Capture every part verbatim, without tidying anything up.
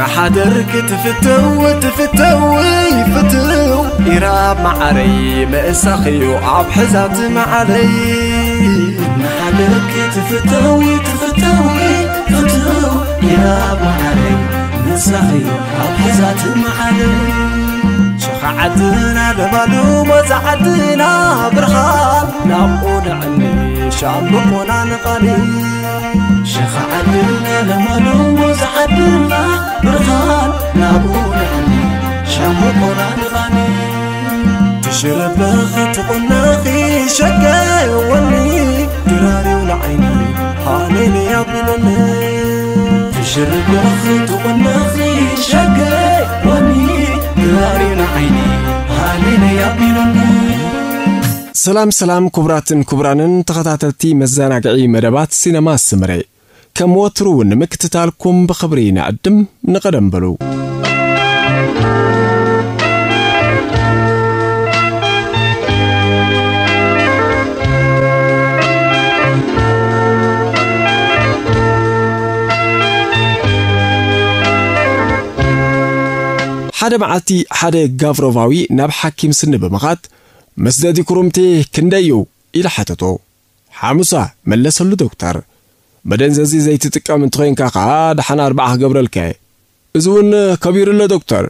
نحدرك تفتو تفتوي فتو يراب معري مأسخي وعب حزات معري نحدرك تفتوي تفتوي فتو يراب معري مأسخي وعب حزات معري شخعتنا لبالو مزعتنا برخال نبقون عني شعبقنا نقلي شيخ عدلنا لمالو وزعدلنا برغال نابون عني شاموكونا نغني تشرب بخت قناخي شكا يولي دراري ولعيني حاليني يا بلالي تشرب بخت قناخي شكا يولي دراري ولعيني حاليني يا بلالي. سلام سلام كبراتن كبرانن تخطاتلتي مزاناقعي مدبات سينما سمري كم وترون مكتتالكم بخبرين عدم نقدم بلو حدا معاتي حدا غافروفاوي ناب حكيم سن بمغاد مسدادي كرمتي كندايو إلى حتتو حامسة ملسه لدكتور بدن زازي زي تتكام انتخين كاقا دحان أربعة قبرالكاي إزون كبير لدكتور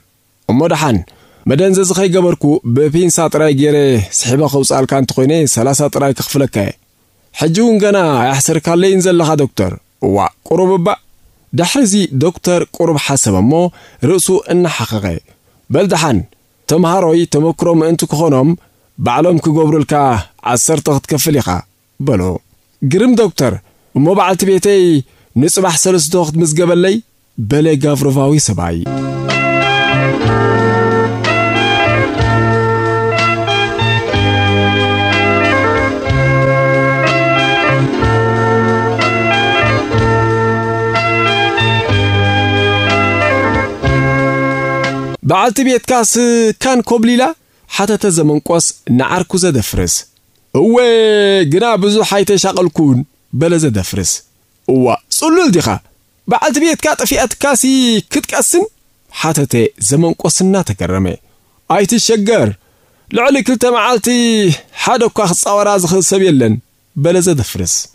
أمو دحان بدن زازي خي قبركو ببين ساتراي جيري سحبا خوصال كان تخيني سلاسة راي كخفلكاي حجون قنا يحسر كالي انزل لها دكتور وا قرب با دحرزي دكتور قرب حسب أمو رأسو إن حقاقي بل دحان تمهاروي تمكرم انتو كخونم بعلم كجبر الكاه عسرت تكفل يخا بلو جرم دكتور مو بعد تبيتي نصبح سلس دوخت مسقبل لي بلا جافروفاوي سبعي بعد تبيت كاس كان كوبليلا حتى تزمن قوس نعركو زدفرس اوه جنا بزو حيت شقلكون بلا زدفرس اوه صلول ديخا بعد بيت كاط فئات كاسي كتقسن حتى زمن قوسنا تكرمي اي تشجر لعلك كلتا معالتي حدا كو خصاورا زخسب يلن بلا زدفرس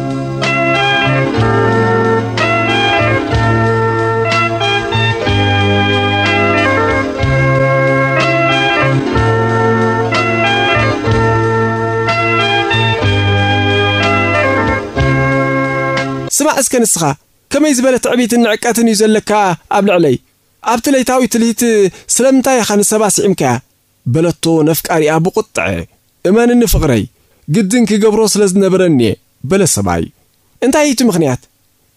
سمع اسكن السخا كما يزبلت عبيت النعكاتن يزلكا قبل علي ابت ليتاوي تليت سلمتاي خان سباس عمكا بلتو نفك اريا بقطع امان النفقري قدنك قبرو سلازنبرني بلا سباي انتهيت مخنيات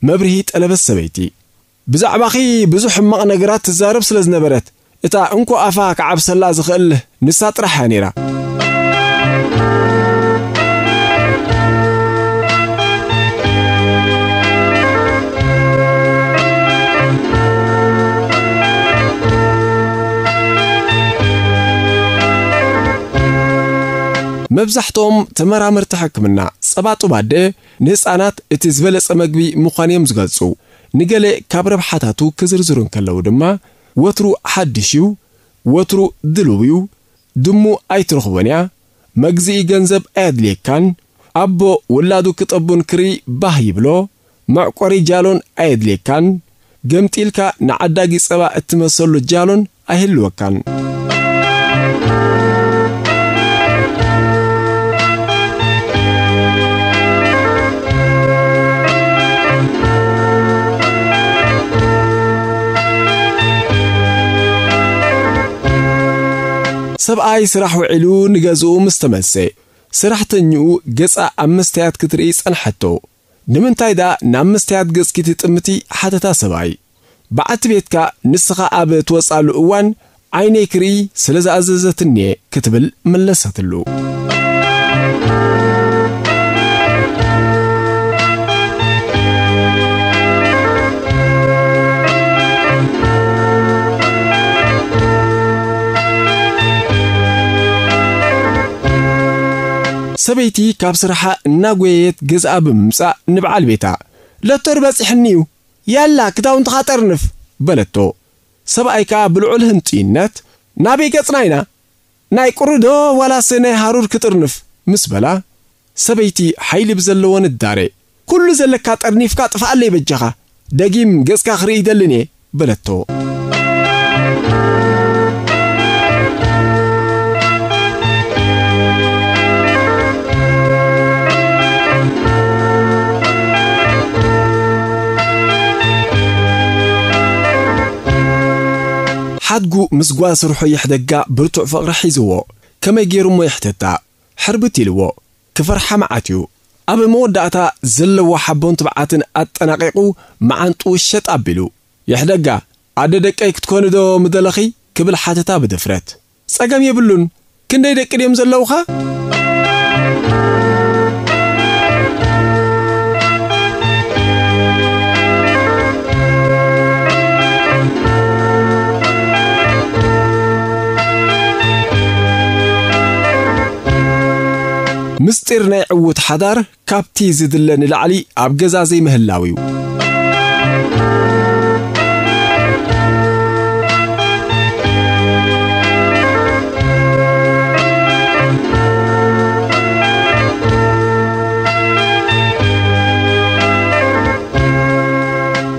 مبرهيت البس سبيتي بزعباخي بزح مق نقرات تزارب سلازنبرت اتا انكو افاك عب سلاز خل نسات رحانيرا مبزحتهم تمرامر تحكمنا صباطو بعد نسانات اتزبلص مغبي مخانيم زغصو نغله كابرب حاتاتو كزرزرون كلو دما وترو حدشيو وترو دلويو دمو ايترخونيا مغزي غنزب ادلي كان ابو ولادو كطبون كري باهي بلو معقري جالون ادلي كان جمتيلكا نعداغي صبا اتمسلو جالون اهلو كان سبعي سرح وعلو نجازو مستمسي سرحت نيو جسا أمستيات كتريس أنحتو نمن تايدا نمستيات جس كتت أمتي حتى تاسبعي بعد بيتكا نسخة أب توصل أوان عيني كري سلزة أززتني كتبل ملست اللو سبيتي كاب سرحة ناقويت جزء بمساء نبع البيتا لا تربس حنيو يلا كتاون تخاطرنف بلتو سبايكا بلعلهم تينات نبي كتناينا ناي كردو ولا سنة هارور كترنف مسبلا سبيتي حيل بزلون الداري كل زلكات أرنيف كات فعلي بالجها دقيم جسك خريد لني بلتو حدقو مسقواس روحو يحدقا برتوع فقر حيزوو كما يجيرو مو يحتتا حربتي لوو كفرحة معاتيو أبي مودعتا زلو حبون تبعاتن أتناقيقو معانتو الشت أبلو يحدقا عددك ايك تكونو دو مدلخي كبل حاتتا بدفرات ساقام يبلون كن ديدك اليوم زلوخا؟ مستر نعوت حدار كابتي زدلن العلي عبجزا زي مهلاوي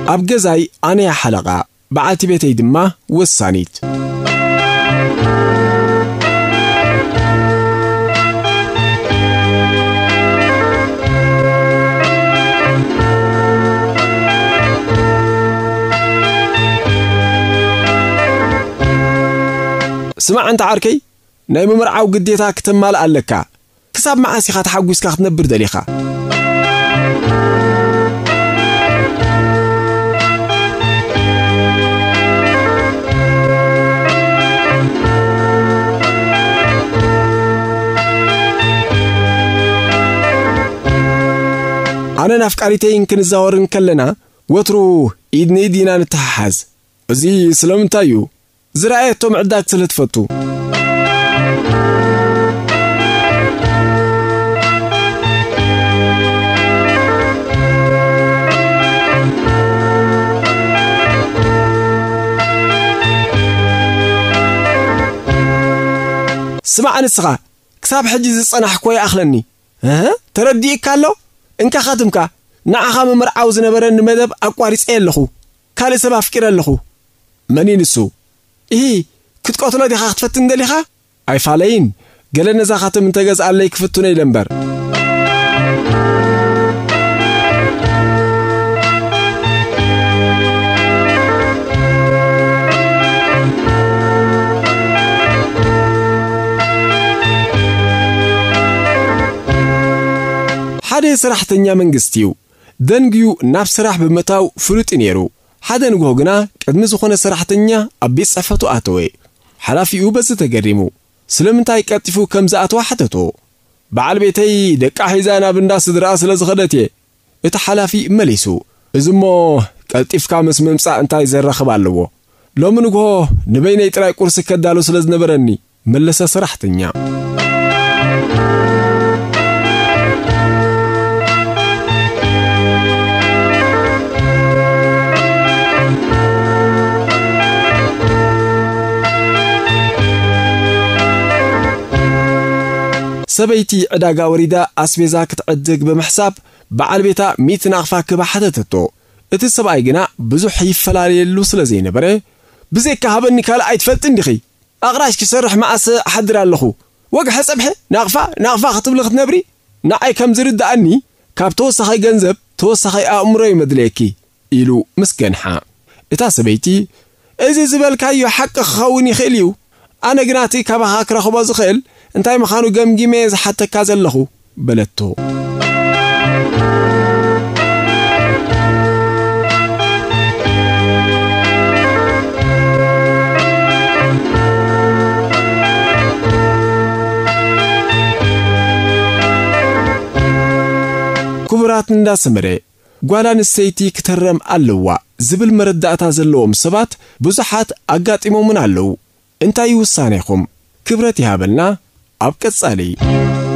عبجزاي أنا حلقة بعتي بيتي دما والسانيت سمع أنت عاركي؟ نايم مرعاو قديتها كتمال قالكا كساب معاسي خات حاويسكا ختنبر دليخا أنا نفكاريتين كنزاورن كلنا وترو إيدني دينا نتححز زي سلام تايو زراعتهم عدات سلت فتو سمع نسخة كساب حجز الصنح كوي أخلني ها ترديك كالو إنك خاتمك نعخا من مرعاوز نبرن مدب أكواريس إيه لخو كالي سبا فكرة لخو منين السو إيه كنت قلت لدي خاخت فتن دليخا؟ أي فالين قلنا زاخت من تجاز عليك فتوني لمبر حدا سرح تنيا من قستيو دنجيو نفس سرح بمتاو فلوت إنيرو حدا نقول جنا قدم زخون سرحتنيا أبيس عفته أتوي حلافي أوبس تجرمو سلم تاي كتفو كم زعت واحدته بعل بيتي دك أحزانا بالناس دراس لزغدتي اتحلافي مليسو إزمو كتف كامس من مساء تاي زر خبالو لو منو نبين يتراي كورس كدالو سلز نبرني ملسا سرحتنيا سبيتي عداقا وريدا أسبيزا كتعدق بمحساب بعال بيتا ميت ناقفا كبا حدتتو اتي السباي قنا بزوح يفلالي اللوس لزينا بري بزيكا هابني كالا عيد فلتن دخي أغراش كسرح معاس حدرا لخو وقح سبحي ناقفا ناقفا خطب لخت نبري ناعي كم زرد أني كاب توسخي جنزب توسخي أمري مدليكي إلو مسكنحا اتا سبيتي إزي زبالكايو حق خوني خيليو أنا قناتي كابا هاك رخبا زخيل انتاي مخانو جمجميز حتى كازلخو بلدتو كبرات ندا سمري قوالا نسيتي كترم اللوا زبل مرداتا زلوم سبات بزحات اقات امومن اللو انتاي وصانيخم كبرتي هابلنا أبكت سالي.